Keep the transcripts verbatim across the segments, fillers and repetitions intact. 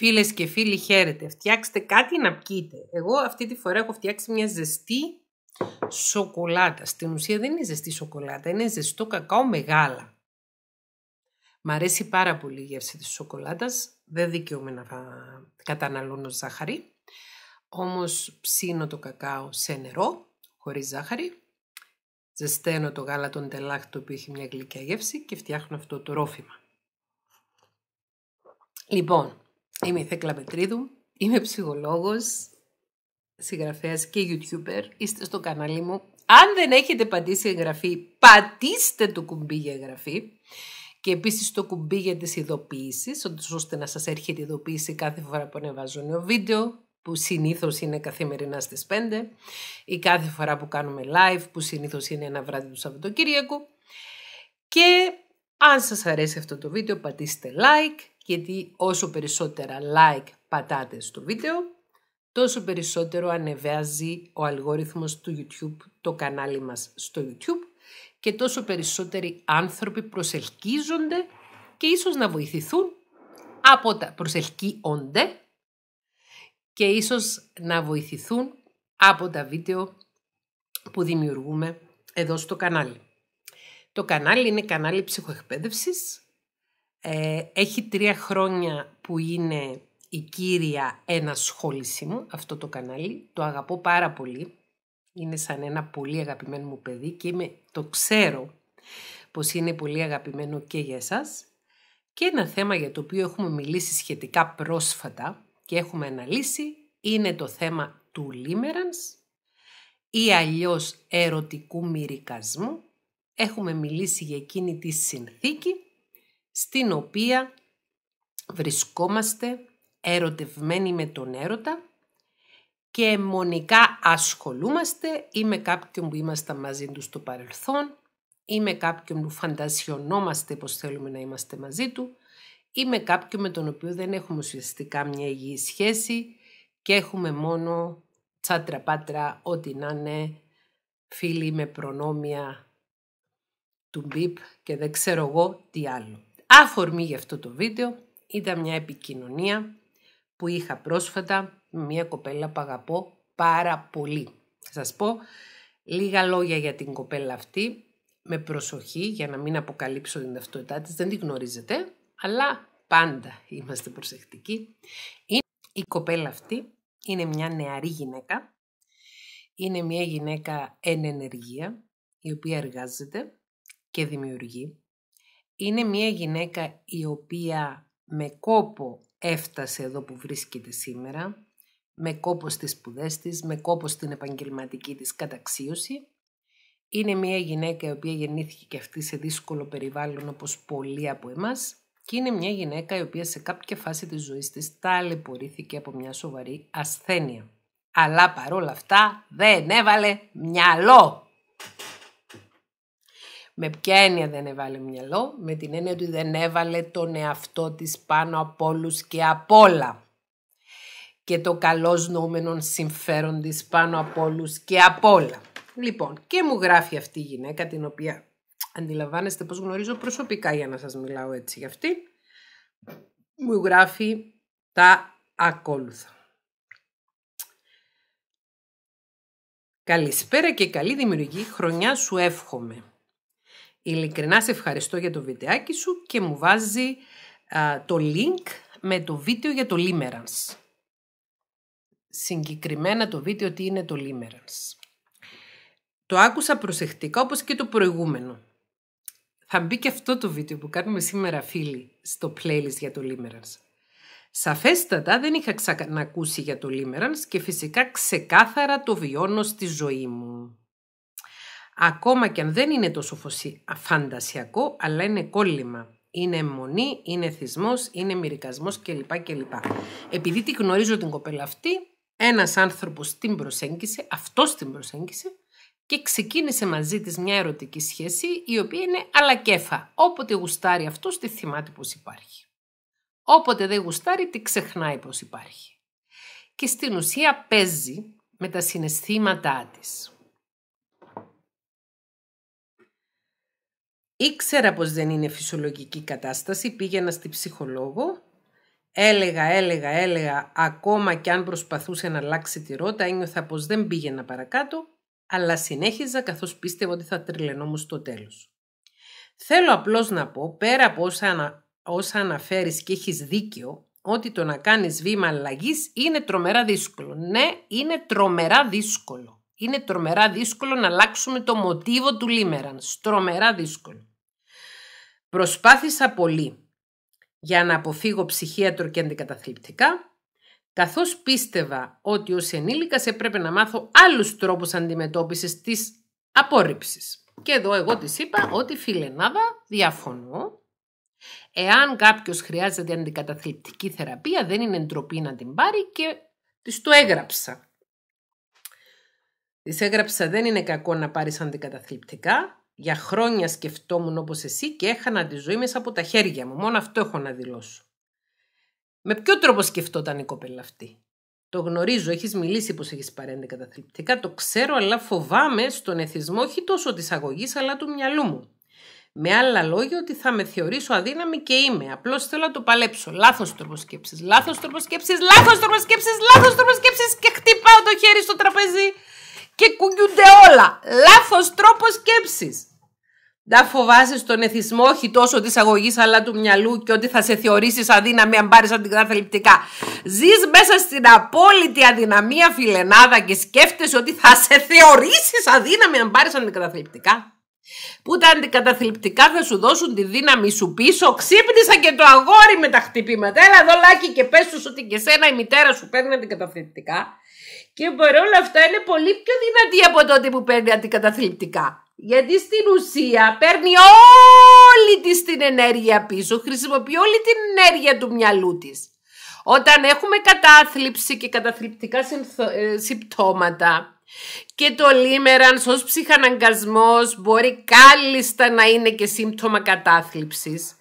Φίλες και φίλοι, χαίρετε. Φτιάξτε κάτι να πιείτε. Εγώ αυτή τη φορά έχω φτιάξει μια ζεστή σοκολάτα. Στην ουσία δεν είναι ζεστή σοκολάτα, είναι ζεστό κακάο με γάλα. Μ' αρέσει πάρα πολύ η γεύση της σοκολάτας. Δεν δικαιούμαι να καταναλώνω ζάχαρη. Όμως ψήνω το κακάο σε νερό, χωρίς ζάχαρη. Ζεσταίνω το γάλα των τελάχ, το οποίο έχει μια γλυκιά γεύση, και φτιάχνω αυτό το ρόφημα. Λοιπόν, είμαι η Θέκλα Πετρίδου, είμαι ψυχολόγος, συγγραφέας και YouTuber. Είστε στο κανάλι μου. Αν δεν έχετε πατήσει εγγραφή, πατήστε το κουμπί για εγγραφή και επίσης το κουμπί για τις ειδοποιήσεις, ώστε να σας έρχεται ειδοποίηση κάθε φορά που ανεβάζω νέο βίντεο, που συνήθως είναι καθημερινά στις πέντε, ή κάθε φορά που κάνουμε live, που συνήθως είναι ένα βράδυ του Σαββατοκύριακου. Και αν σας αρέσει αυτό το βίντεο, πατήστε like, γιατί όσο περισσότερα like πατάτε στο βίντεο, τόσο περισσότερο ανεβάζει ο αλγόριθμος του YouTube το κανάλι μας στο YouTube και τόσο περισσότεροι άνθρωποι προσελκύζονται και ίσως να βοηθηθούν από τα προσελκύονται και ίσως να βοηθηθούν από τα βίντεο που δημιουργούμε εδώ στο κανάλι. Το κανάλι είναι κανάλι ψυχοεκπαίδευσης. Ε, έχει τρία χρόνια που είναι η κύρια ενασχόλησή μου αυτό το κανάλι. Το αγαπώ πάρα πολύ. Είναι σαν ένα πολύ αγαπημένο μου παιδί και είμαι, το ξέρω πως είναι πολύ αγαπημένο και για εσάς. Και ένα θέμα για το οποίο έχουμε μιλήσει σχετικά πρόσφατα και έχουμε αναλύσει είναι το θέμα του limerence ή αλλιώς ερωτικού μυρικασμού. Έχουμε μιλήσει για εκείνη τη συνθήκη στην οποία βρισκόμαστε ερωτευμένοι με τον έρωτα και μονικά ασχολούμαστε ή με κάποιον που ήμασταν μαζί του στο παρελθόν ή με κάποιον που φαντασιωνόμαστε πως θέλουμε να είμαστε μαζί του ή με κάποιον με τον οποίο δεν έχουμε ουσιαστικά μια υγιή σχέση και έχουμε μόνο τσάτρα πάτρα, ό,τι να είναι, φίλοι με προνόμια του μπιπ και δεν ξέρω εγώ τι άλλο. Αφορμή για αυτό το βίντεο ήταν μια επικοινωνία που είχα πρόσφατα με μια κοπέλα που αγαπώ πάρα πολύ. Θα σας πω λίγα λόγια για την κοπέλα αυτή, με προσοχή για να μην αποκαλύψω την ταυτότητά της, δεν τη γνωρίζετε, αλλά πάντα είμαστε προσεκτικοί. Η κοπέλα αυτή είναι μια νεαρή γυναίκα, είναι μια γυναίκα εν ενεργεία, η οποία εργάζεται και δημιουργεί. Είναι μια γυναίκα η οποία με κόπο έφτασε εδώ που βρίσκεται σήμερα, με κόπο στις σπουδές της, με κόπο στην επαγγελματική της καταξίωση. Είναι μια γυναίκα η οποία γεννήθηκε και αυτή σε δύσκολο περιβάλλον όπως πολλοί από εμάς και είναι μια γυναίκα η οποία σε κάποια φάση της ζωής της ταλαιπωρήθηκε από μια σοβαρή ασθένεια. Αλλά παρόλα αυτά δεν έβαλε μυαλό. Με ποια έννοια δεν έβαλε μυαλό? Με την έννοια ότι δεν έβαλε τον εαυτό της πάνω από όλους και απ' όλα. Και το καλώς νοούμενον συμφέρον της πάνω από όλους και απ' όλα. Λοιπόν, και μου γράφει αυτή η γυναίκα, την οποία αντιλαμβάνεστε πως γνωρίζω προσωπικά για να σας μιλάω έτσι για αυτή. Μου γράφει τα ακόλουθα. Καλησπέρα και καλή δημιουργική χρονιά σου εύχομαι. Ειλικρινά σε ευχαριστώ για το βιντεάκι σου και μου βάζει α, το link με το βίντεο για το limerence. Συγκεκριμένα το βίντεο τι είναι το limerence. Το άκουσα προσεκτικά όπως και το προηγούμενο. Θα μπει και αυτό το βίντεο που κάνουμε σήμερα φίλοι στο playlist για το limerence. Σαφέστατα δεν είχα ξανακούσει για το limerence και φυσικά ξεκάθαρα το βιώνω στη ζωή μου. Ακόμα και αν δεν είναι τόσο φαντασιακό, αλλά είναι κόλλημα. Είναι αιμονή, είναι θυσμός, είναι μυρικασμός κλπ. κλπ. Επειδή τη γνωρίζω την κοπέλα αυτή, ένας άνθρωπος την προσέγγισε, αυτός την προσέγγισε και ξεκίνησε μαζί της μια ερωτική σχέση η οποία είναι αλακέφα. Όποτε γουστάρει αυτός, τη θυμάται πως υπάρχει. Όποτε δεν γουστάρει, τη ξεχνάει πως υπάρχει. Και στην ουσία παίζει με τα συναισθήματά της. Ήξερα πως δεν είναι φυσιολογική κατάσταση, πήγαινα στη ψυχολόγο Έλεγα, έλεγα, έλεγα, ακόμα και αν προσπαθούσε να αλλάξει τη ρότα, ένιωθα πως δεν πήγαινα παρακάτω, αλλά συνέχιζα καθώς πίστευα ότι θα τρελαινόμουν στο τέλος. Θέλω απλώς να πω, πέρα από όσα, ανα, όσα αναφέρεις και έχεις δίκιο, ότι το να κάνεις βήμα αλλαγής είναι τρομερά δύσκολο. Ναι, είναι τρομερά δύσκολο. Είναι τρομερά δύσκολο να αλλάξουμε το μοτίβο του limerence. Τρομερά δύσκολο. Προσπάθησα πολύ για να αποφύγω ψυχίατρο και αντικαταθλιπτικά, καθώς πίστευα ότι ως ενήλικας έπρεπε να μάθω άλλους τρόπους αντιμετώπισης της απόρριψης. Και εδώ εγώ της είπα ότι φιλενάδα, διαφωνώ. Εάν κάποιος χρειάζεται αντικαταθλιπτική θεραπεία, δεν είναι ντροπή να την πάρει και της το έγραψα. Της έγραψα δεν είναι κακό να πάρεις αντικαταθλιπτικά. Για χρόνια σκεφτόμουν όπως εσύ και έχανα τη ζωή μέσα από τα χέρια μου. Μόνο αυτό έχω να δηλώσω. Με ποιο τρόπο σκεφτόταν η κοπέλα αυτή? Το γνωρίζω, έχεις μιλήσει πως έχεις πάρει αντικαταθλιπτικά, το ξέρω, αλλά φοβάμαι στον εθισμό όχι τόσο της αγωγής αλλά του μυαλού μου. Με άλλα λόγια, ότι θα με θεωρήσω αδύναμη και είμαι. Απλώς θέλω να το παλέψω. Λάθος τρόπο σκέψης, λάθος τρόπο σκέψης, λάθος τρόπο σκέψης, λάθος τρόπο σκέψης και χτυπάω το χέρι στο τραπέζι και κουνιούνται όλα. Λάθος τρόπο σκέψης. Να φοβάσαι τον εθισμό όχι τόσο της αγωγής αλλά του μυαλού και ότι θα σε θεωρήσεις αδύναμη αν πάρεις αντικαταθλιπτικά. Ζεις μέσα στην απόλυτη αδυναμία, φιλενάδα, και σκέφτεσαι ότι θα σε θεωρήσεις αδύναμη αν πάρεις αντικαταθλιπτικά. Που τα αντικαταθλιπτικά θα σου δώσουν τη δύναμη σου πίσω. Ξύπνησα και το αγόρι με τα χτυπήματα. Έλα εδώ, Λάκη, και πες τους ότι και σένα η μητέρα σου παίρνει αντικαταθλιπτικά. Και παρόλα αυτά είναι πολύ πιο δυνατή από τότε που παίρνει αντικαταθλιπτικά. Γιατί στην ουσία παίρνει όλη της την ενέργεια πίσω, χρησιμοποιεί όλη την ενέργεια του μυαλού της. Όταν έχουμε κατάθλιψη και καταθλιπτικά συμπτώματα και το limerence ως ψυχαναγκασμός μπορεί κάλλιστα να είναι και σύμπτωμα κατάθλιψης,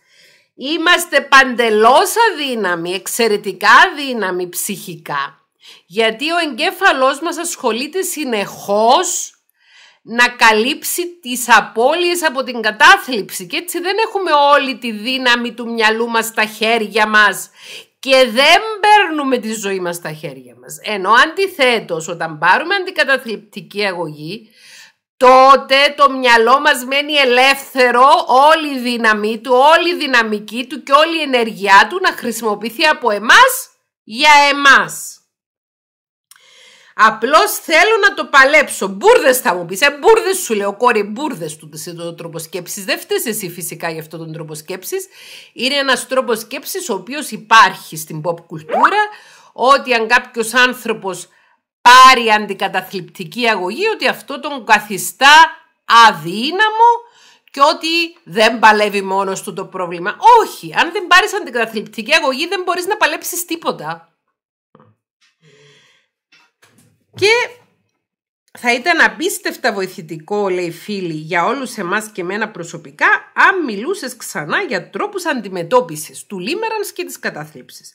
είμαστε παντελώς αδύναμοι, εξαιρετικά αδύναμοι ψυχικά, γιατί ο εγκέφαλός μας ασχολείται συνεχώς να καλύψει τις απώλειες από την κατάθλιψη και έτσι δεν έχουμε όλη τη δύναμη του μυαλού μας στα χέρια μας και δεν παίρνουμε τη ζωή μας στα χέρια μας. Ενώ αντιθέτως, όταν πάρουμε αντικαταθλιπτική αγωγή, τότε το μυαλό μας μένει ελεύθερο, όλη η δύναμή του, όλη η δυναμική του και όλη η ενέργειά του να χρησιμοποιηθεί από εμάς για εμάς. Απλώς θέλω να το παλέψω. Μπούρδες θα μου πεις. Ε, μπούρδες σου λέω, κόρη, μπούρδες του το τρόπο σκέψης. Δεν φταίς εσύ φυσικά για αυτόν τον τρόπο σκέψης. Είναι ένας τρόπος σκέψης ο οποίος υπάρχει στην pop κουλτούρα, ότι αν κάποιος άνθρωπος πάρει αντικαταθλιπτική αγωγή, ότι αυτό τον καθιστά αδύναμο και ότι δεν παλεύει μόνος του το πρόβλημα. Όχι, αν δεν πάρεις αντικαταθλιπτική αγωγή δεν μπορείς να παλέψεις τίποτα. Και θα ήταν απίστευτα βοηθητικό, λέει φίλη, για όλους εμάς και εμένα προσωπικά, αν μιλούσες ξανά για τρόπους αντιμετώπισης του limerence και της κατάθλιψης.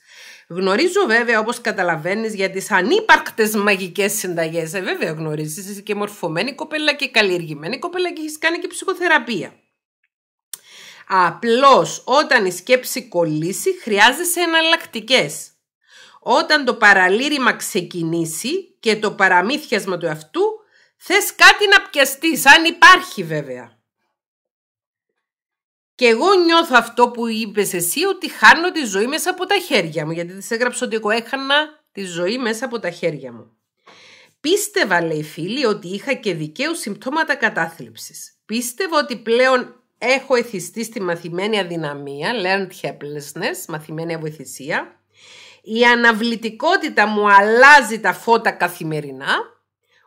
Γνωρίζω βέβαια, όπως καταλαβαίνεις, για τις ανύπαρκτες μαγικές συνταγές. Ε, βέβαια γνωρίζεις, είσαι και μορφωμένη κοπέλα και καλλιεργημένη κοπέλα και έχεις κάνει και ψυχοθεραπεία. Απλώς όταν η σκέψη κολλήσει χρειάζεσαι εναλλακτικές. Όταν το παραλήρημα ξεκινήσει και το παραμύθιασμα του εαυτού, θες κάτι να πιαστείς, αν υπάρχει βέβαια. Και εγώ νιώθω αυτό που είπες εσύ, ότι χάνω τη ζωή μέσα από τα χέρια μου, γιατί της έγραψα ότι εγώ έχανα τη ζωή μέσα από τα χέρια μου. Πίστευα, λέει φίλη, ότι είχα και δικαίως συμπτώματα κατάθλιψης. Πίστευα ότι πλέον έχω εθιστεί στη μαθημένη αδυναμία, learned helplessness, μαθημένη αβοηθησία. Η αναβλητικότητα μου αλλάζει τα φώτα καθημερινά.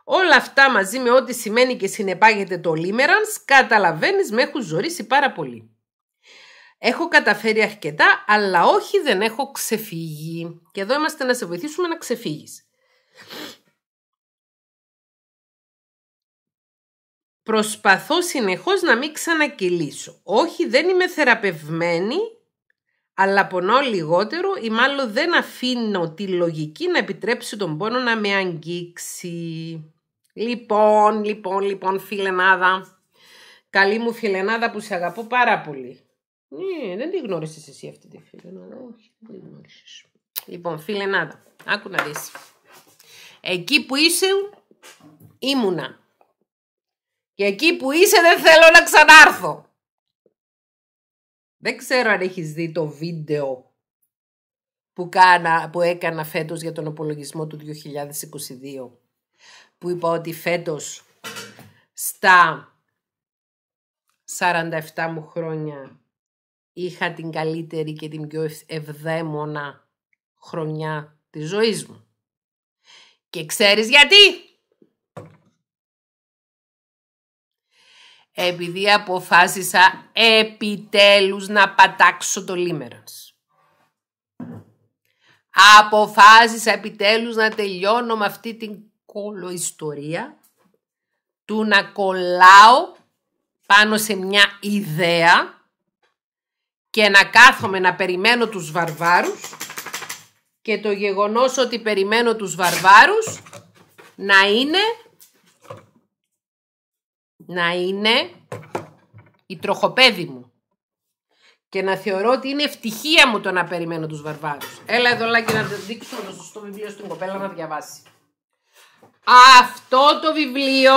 Όλα αυτά μαζί με ό,τι σημαίνει και συνεπάγεται το limerence, καταλαβαίνεις, με έχουν ζωρίσει πάρα πολύ. Έχω καταφέρει αρκετά, αλλά όχι, δεν έχω ξεφύγει. Και εδώ είμαστε να σε βοηθήσουμε να ξεφύγεις. Προσπαθώ συνεχώς να μην ξανακυλήσω. Όχι, δεν είμαι θεραπευμένη, αλλά πονώ λιγότερο ή μάλλον δεν αφήνω τη λογική να επιτρέψει τον πόνο να με αγγίξει. Λοιπόν, λοιπόν, λοιπόν, φιλενάδα. Καλή μου φιλενάδα που σε αγαπώ πάρα πολύ. Ναι, δεν τη γνώρισες εσύ αυτή τη φίλη, αλλά όχι, δεν τη γνώρισες. Λοιπόν, φίλε Νάδα, άκου να δεις. Εκεί που είσαι, ήμουνα. Και εκεί που είσαι δεν θέλω να ξανάρθω. Δεν ξέρω αν έχεις δει το βίντεο που, κάνα, που έκανα φέτος για τον απολογισμό του δύο χιλιάδες είκοσι δύο. Που είπα ότι φέτος στα σαράντα επτά μου χρόνια είχα την καλύτερη και την πιο ευδαίμονα χρονιά της ζωής μου. Και ξέρεις γιατί? Επειδή αποφάσισα επιτέλους να πατάξω το limerence. Αποφάσισα επιτέλους να τελειώνω με αυτή την κολοϊστορία του να κολλάω πάνω σε μια ιδέα και να κάθομαι να περιμένω τους βαρβάρους και το γεγονός ότι περιμένω τους βαρβάρους να είναι να είναι η τροχοπέδη μου και να θεωρώ ότι είναι ευτυχία μου το να περιμένω τους βαρβάρους. Έλα εδώ λάκι να δείξω το σωστό βιβλίο στην κοπέλα να διαβάσει. Αυτό το βιβλίο,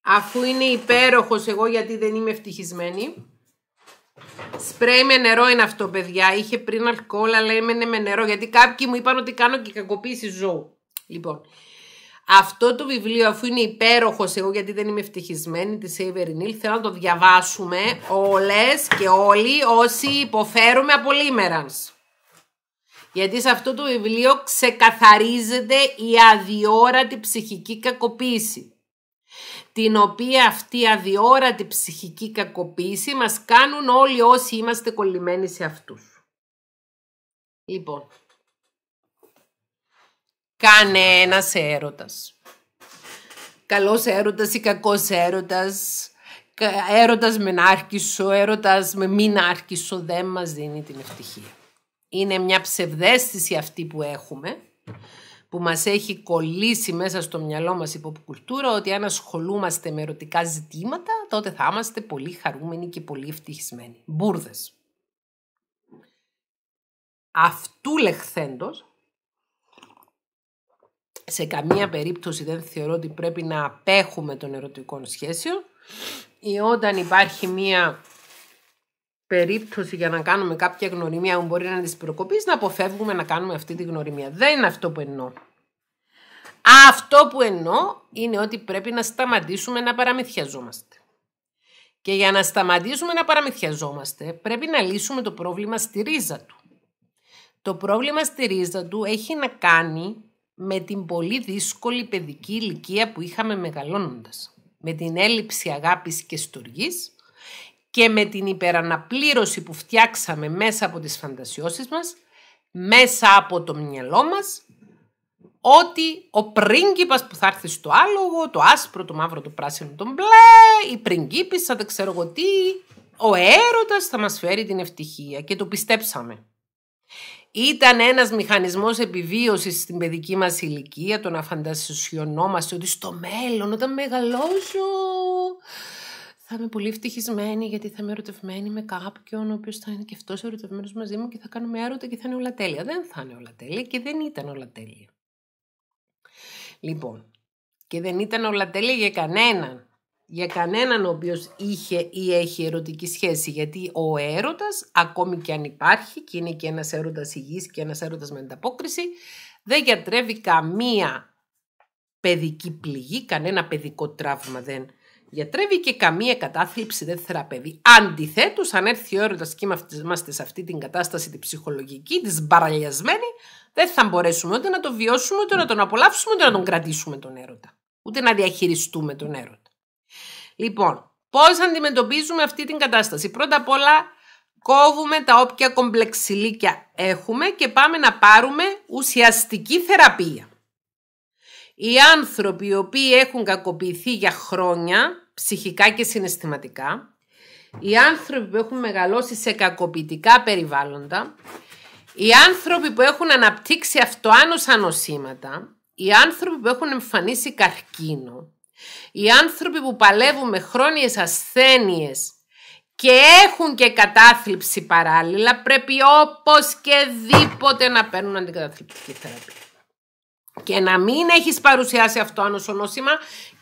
αφού είναι υπέροχος, εγώ γιατί δεν είμαι ευτυχισμένη. Σπρέι με νερό είναι αυτό, παιδιά. Είχε πριν αλκοόλ, αλλά έμενε με νερό. Γιατί κάποιοι μου είπαν ότι κάνω και κακοποίηση ζώου. Λοιπόν, αυτό το βιβλίο, αφού είναι υπέροχος, εγώ γιατί δεν είμαι ευτυχισμένη, της Avery, θέλω να το διαβάσουμε όλες και όλοι όσοι υποφέρουμε από limerence. Γιατί σε αυτό το βιβλίο ξεκαθαρίζεται η αδιόρατη ψυχική κακοποίηση. Την οποία αυτή η αδιόρατη ψυχική κακοποίηση μας κάνουν όλοι όσοι είμαστε κολλημένοι σε αυτούς. Λοιπόν, κανένας έρωτας. Καλός έρωτας ή κακός έρωτας, έρωτας με νάρκισο, έρωτας με μη νάρκισο, δεν μας δίνει την ευτυχία. Είναι μια ψευδαίσθηση αυτή που έχουμε, που μας έχει κολλήσει μέσα στο μυαλό μας η ποπκουλτούρα, ότι αν ασχολούμαστε με ερωτικά ζητήματα, τότε θα είμαστε πολύ χαρούμενοι και πολύ ευτυχισμένοι. Μπούρδες. Αυτού λεχθέντος, σε καμία περίπτωση δεν θεωρώ ότι πρέπει να απέχουμε των ερωτικών σχέσεων, ή όταν υπάρχει μια περίπτωση για να κάνουμε κάποια γνωριμία που μπορεί να της προκοπείς, να αποφεύγουμε να κάνουμε αυτή τη γνωριμία. Δεν είναι αυτό που εννοώ. Αυτό που εννοώ είναι ότι πρέπει να σταματήσουμε να παραμυθιαζόμαστε. Και για να σταματήσουμε να παραμυθιαζόμαστε, πρέπει να λύσουμε το πρόβλημα στη ρίζα του. Το πρόβλημα στη ρίζα του έχει να κάνει με την πολύ δύσκολη παιδική ηλικία που είχαμε μεγαλώνοντας. Με την έλλειψη αγάπης και στοργής, και με την υπεραναπλήρωση που φτιάξαμε μέσα από τις φαντασιώσεις μας, μέσα από το μυαλό μας, ότι ο πρίγκιπας που θα έρθει στο άλογο, το άσπρο, το μαύρο, το πράσινο, το μπλε, η πριγκίπισσα, δεν ξέρω εγώ τι, ο έρωτας θα μας φέρει την ευτυχία και το πιστέψαμε. Ήταν ένας μηχανισμός επιβίωσης στην παιδική μας ηλικία, το να φαντασιωνόμαστε ότι στο μέλλον όταν μεγαλώσω θα είμαι πολύ ευτυχισμένη γιατί θα είμαι ερωτευμένη με κάποιον ο οποίος θα είναι και αυτός ερωτευμένος μαζί μου και θα κάνουμε έρωτα και θα είναι όλα τέλεια. Δεν θα είναι όλα τέλεια και δεν ήταν όλα τέλεια. Λοιπόν, και δεν ήταν όλα τέλεια για κανέναν. Για κανέναν ο οποίος είχε ή έχει ερωτική σχέση. Γιατί ο έρωτας, ακόμη και αν υπάρχει και είναι και ένας έρωτας υγιής και ένας έρωτας με ανταπόκριση, δεν γιατρεύει καμία παιδική πληγή, κανένα παιδικό τραύμα δεν γιατρεύει και καμία κατάθλιψη δεν θεραπεύει. Αντιθέτως, αν έρθει ο έρωτας και είμαστε σε αυτή την κατάσταση, την ψυχολογική, τη μπαραλιασμένη, δεν θα μπορέσουμε ούτε να το βιώσουμε, ούτε να τον απολαύσουμε, ούτε να τον κρατήσουμε τον έρωτα. Ούτε να διαχειριστούμε τον έρωτα. Λοιπόν, πώς αντιμετωπίζουμε αυτή την κατάσταση? Πρώτα απ' όλα, κόβουμε τα όποια κομπλεξιλίκια έχουμε και πάμε να πάρουμε ουσιαστική θεραπεία. Οι άνθρωποι οι οποίοι έχουν κακοποιηθεί για χρόνια, ψυχικά και συναισθηματικά, οι άνθρωποι που έχουν μεγαλώσει σε κακοποιητικά περιβάλλοντα, οι άνθρωποι που έχουν αναπτύξει αυτοάνωσα νοσήματα, οι άνθρωποι που έχουν εμφανίσει καρκίνο, οι άνθρωποι που παλεύουν με χρόνιες ασθένειες και έχουν και κατάθλιψη παράλληλα, πρέπει όπως και δίποτε να παίρνουν αντικαταθλιπτική θεραπεία. Και να μην έχεις παρουσιάσει αυτόανοσο νόσημα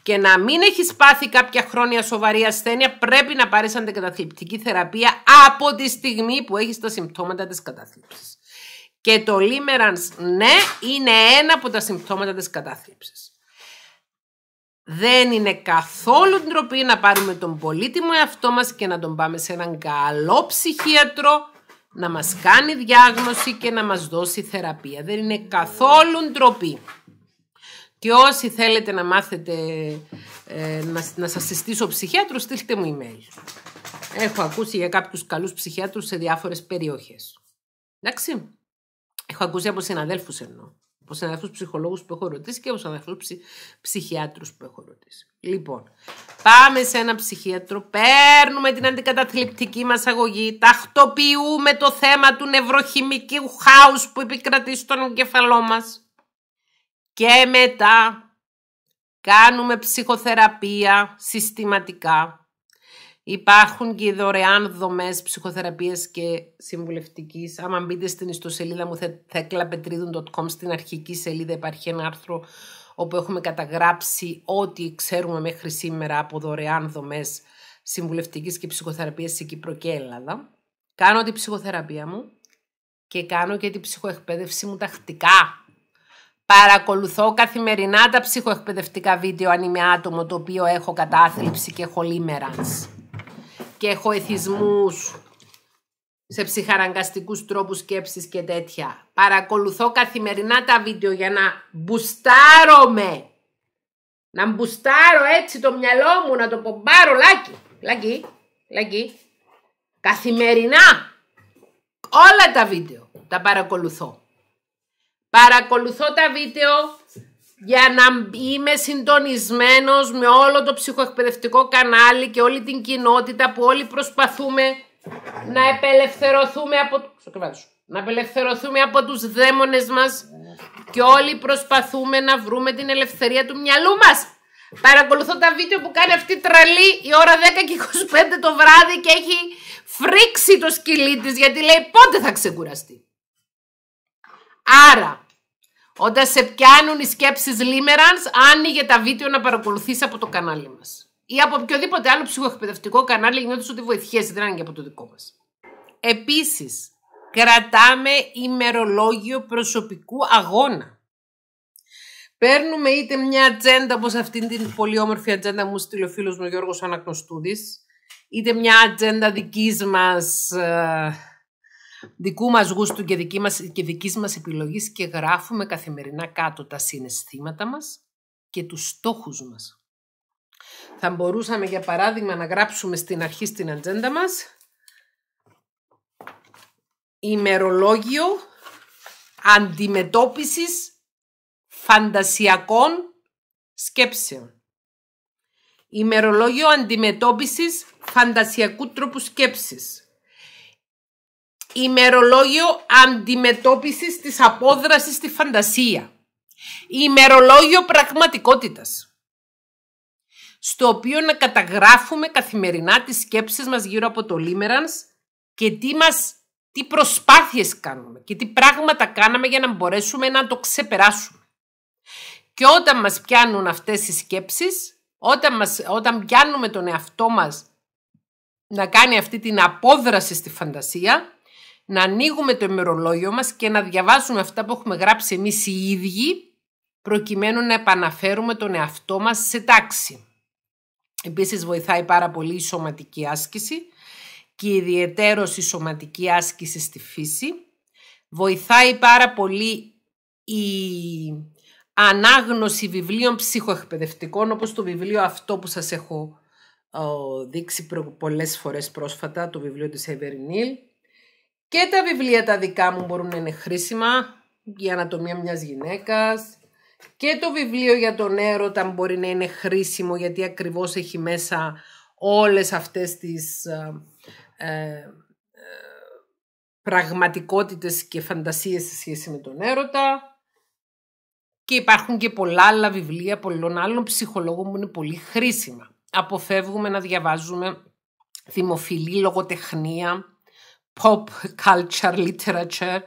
και να μην έχεις πάθει κάποια χρόνια σοβαρή ασθένεια, πρέπει να πάρεις αντικαταθλιπτική θεραπεία από τη στιγμή που έχεις τα συμπτώματα της κατάθλιψης. Και το limerence, ναι, είναι ένα από τα συμπτώματα της κατάθλιψης. Δεν είναι καθόλου ντροπή να πάρουμε τον πολύτιμο εαυτό μας και να τον πάμε σε έναν καλό ψυχίατρο να μας κάνει διάγνωση και να μας δώσει θεραπεία. Δεν είναι καθόλου ντροπή. Και όσοι θέλετε να μάθετε, ε, να, να σας συστήσω ψυχίατρο, στείλτε μου email. Έχω ακούσει για κάποιους καλούς ψυχίατρους σε διάφορες περιοχές. Εντάξει. Έχω ακούσει από συναδέλφους εννοώ. Από συναδέλφους ψυχολόγους που έχω ρωτήσει και από συναδέλφους ψυχ... ψυχιάτρους που έχω ρωτήσει. Λοιπόν, πάμε σε ένα ψυχίατρο, παίρνουμε την αντικαταθλιπτική μας αγωγή, τακτοποιούμε το θέμα του νευροχημικού χάους που επικρατεί στον εγκεφαλό μας και μετά κάνουμε ψυχοθεραπεία συστηματικά. Υπάρχουν και οι δωρεάν δομές ψυχοθεραπείας και συμβουλευτικής. Άμα μπείτε στην ιστοσελίδα μου Thekla Petridou τελεία com, στην αρχική σελίδα υπάρχει ένα άρθρο όπου έχουμε καταγράψει ό,τι ξέρουμε μέχρι σήμερα από δωρεάν δομές συμβουλευτικής και ψυχοθεραπείας σε Κύπρο και Ελλάδα. Κάνω τη ψυχοθεραπεία μου και κάνω και τη ψυχοεκπαίδευση μου τακτικά. Παρακολουθώ καθημερινά τα ψυχοεκπαιδευτικά βίντεο αν είμαι άτομο το οποίο έχω κατάθλιψη και έχω limerence και έχω εθισμούς σε ψυχαναγκαστικούς τρόπους σκέψης και τέτοια. Παρακολουθώ καθημερινά τα βίντεο για να μπουστάρομαι, να μπουστάρω έτσι το μυαλό μου, να το πομπάρω λάκι, λάκι, λάκι. Καθημερινά όλα τα βίντεο τα παρακολουθώ. Παρακολουθώ τα βίντεο για να είμαι συντονισμένος με όλο το ψυχοεκπαιδευτικό κανάλι και όλη την κοινότητα που όλοι προσπαθούμε να επελευθερωθούμε από, να απελευθερωθούμε από τους δαίμονες μας και όλοι προσπαθούμε να βρούμε την ελευθερία του μυαλού μας. Παρακολουθώ τα βίντεο που κάνει αυτή η τραλή η ώρα δέκα και είκοσι πέντε το βράδυ και έχει φρίξει το σκυλί της γιατί λέει πότε θα ξεκουραστεί. Άρα, όταν σε πιάνουν οι σκέψεις limerence, άνοιγε τα βίντεο να παρακολουθείς από το κανάλι μας. Ή από οποιοδήποτε άλλο ψυχοεκπαιδευτικό κανάλι, νιώθεις ότι βοηθιέσαι, δεν είναι και από το δικό μας. Επίσης, κρατάμε ημερολόγιο προσωπικού αγώνα. Παίρνουμε είτε μια ατζέντα, όπως αυτήν την πολύ όμορφη ατζέντα μου στείλει ο φίλος μου Γιώργος Αναγνωστούδης, είτε μια ατζέντα δικής μας... δικού μας γούστου και, δική μας, και δικής μας επιλογής και γράφουμε καθημερινά κάτω τα συναισθήματα μας και τους στόχους μας. Θα μπορούσαμε για παράδειγμα να γράψουμε στην αρχή στην ατζέντα μας ημερολόγιο αντιμετώπισης φαντασιακών σκέψεων. Ημερολόγιο αντιμετώπισης φαντασιακού τρόπου σκέψης. Ημερολόγιο αντιμετώπισης της απόδρασης στη φαντασία. Ημερολόγιο πραγματικότητας. Στο οποίο να καταγράφουμε καθημερινά τις σκέψεις μας γύρω από το limerence και τι, μας, τι προσπάθειες κάνουμε και τι πράγματα κάναμε για να μπορέσουμε να το ξεπεράσουμε. Και όταν μας πιάνουν αυτές οι σκέψεις, όταν, μας, όταν πιάνουμε τον εαυτό μας να κάνει αυτή την απόδραση στη φαντασία... να ανοίγουμε το ημερολόγιο μας και να διαβάζουμε αυτά που έχουμε γράψει εμείς οι ίδιοι προκειμένου να επαναφέρουμε τον εαυτό μας σε τάξη. Επίσης βοηθάει πάρα πολύ η σωματική άσκηση και ιδιαιτέρως η σωματική άσκηση στη φύση. Βοηθάει πάρα πολύ η ανάγνωση βιβλίων ψυχοεκπαιδευτικών όπως το βιβλίο αυτό που σας έχω δείξει πολλές φορές πρόσφατα, το βιβλίο της Avery. Και τα βιβλία τα δικά μου μπορούν να είναι χρήσιμα, η ανατομία μιας γυναίκας. Και το βιβλίο για τον έρωτα μπορεί να είναι χρήσιμο γιατί ακριβώς έχει μέσα όλες αυτές τις ε, ε, πραγματικότητες και φαντασίες σε σχέση με τον έρωτα. Και υπάρχουν και πολλά άλλα βιβλία πολλών άλλων ψυχολόγων που είναι πολύ χρήσιμα. Αποφεύγουμε να διαβάζουμε δημοφιλή λογοτεχνία, pop culture, literature,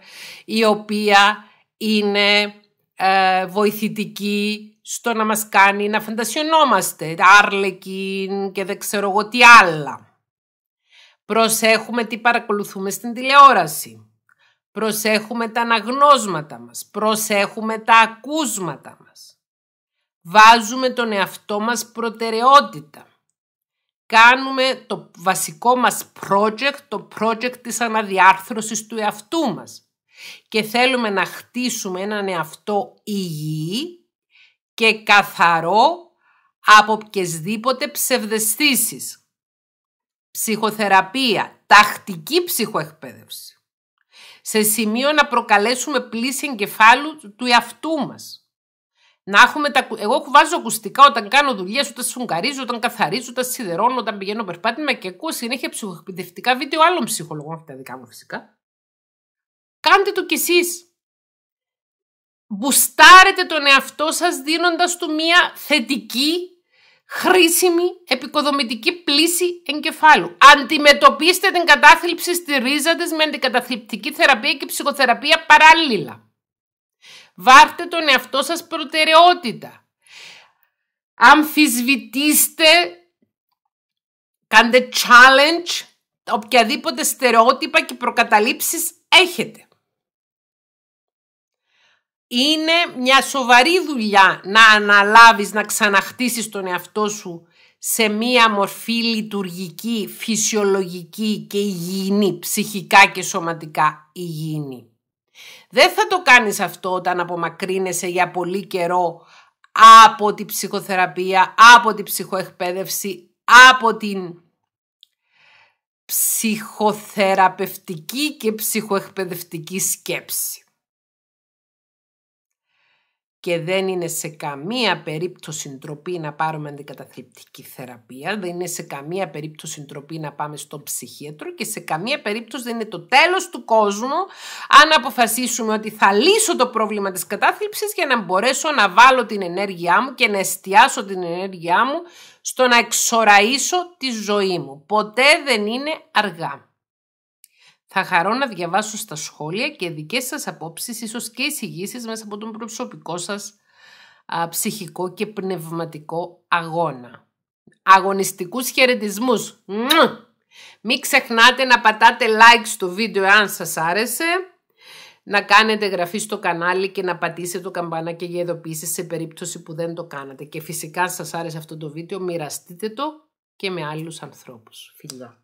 η οποία είναι ε, βοηθητική στο να μας κάνει να φαντασιωνόμαστε, Άρλεκιν και δεν ξέρω εγώ τι άλλα. Προσέχουμε τι παρακολουθούμε στην τηλεόραση. Προσέχουμε τα αναγνώσματα μας. Προσέχουμε τα ακούσματα μας. Βάζουμε τον εαυτό μας προτεραιότητα. Κάνουμε το βασικό μας project, το project της αναδιάρθρωσης του εαυτού μας. Και θέλουμε να χτίσουμε έναν εαυτό υγιή και καθαρό από οποιασδήποτε ψευδαισθήσεις. Ψυχοθεραπεία, τακτική ψυχοεκπαίδευση. Σε σημείο να προκαλέσουμε πλήση εγκεφάλου του εαυτού μας. Να έχουμε τα... Εγώ βάζω ακουστικά όταν κάνω δουλειές, όταν σφουγγαρίζω, όταν καθαρίζω, όταν σιδερώνω, όταν πηγαίνω περπάτημα και ακούω συνέχεια ψυχοεκπαιδευτικά βίντεο άλλων ψυχολογών, αυτά δικά μου φυσικά. Κάντε το κι εσείς. Μπουστάρετε τον εαυτό σας δίνοντας του μία θετική, χρήσιμη, επικοδομητική πλήση εγκεφάλου. Αντιμετωπίστε την κατάθλιψη στη ρίζα της με αντικαταθλιπτική θεραπεία και ψυχοθεραπεία παράλληλα. Βάρτε τον εαυτό σας προτεραιότητα. Αμφισβητήστε, κάντε challenge, οποιαδήποτε στερεότυπα και προκαταλήψεις έχετε. Είναι μια σοβαρή δουλειά να αναλάβεις, να ξαναχτίσεις τον εαυτό σου σε μια μορφή λειτουργική, φυσιολογική και υγιεινή, ψυχικά και σωματικά υγιεινή. Δεν θα το κάνεις αυτό όταν απομακρύνεσαι για πολύ καιρό από τη ψυχοθεραπεία, από τη ψυχοεκπαίδευση, από την ψυχοθεραπευτική και ψυχοεκπαιδευτική σκέψη. Και δεν είναι σε καμία περίπτωση ντροπή να πάρουμε αντικαταθλιπτική θεραπεία, δεν είναι σε καμία περίπτωση ντροπή να πάμε στον ψυχίατρο και σε καμία περίπτωση δεν είναι το τέλος του κόσμου αν αποφασίσουμε ότι θα λύσω το πρόβλημα της κατάθλιψης για να μπορέσω να βάλω την ενέργειά μου και να εστιάσω την ενέργειά μου στο να εξοραίσω τη ζωή μου. Ποτέ δεν είναι αργά. Θα χαρώ να διαβάσω στα σχόλια και δικές σας απόψεις, ίσως και εισηγήσεις μέσα από τον προσωπικό σας α, ψυχικό και πνευματικό αγώνα. Αγωνιστικούς χαιρετισμούς. Μου! Μην ξεχνάτε να πατάτε like στο βίντεο αν σας άρεσε, να κάνετε εγγραφή στο κανάλι και να πατήσετε το καμπανάκι για ειδοποίησεις σε περίπτωση που δεν το κάνατε. Και φυσικά αν σας άρεσε αυτό το βίντεο μοιραστείτε το και με άλλους ανθρώπους. Φιλιά!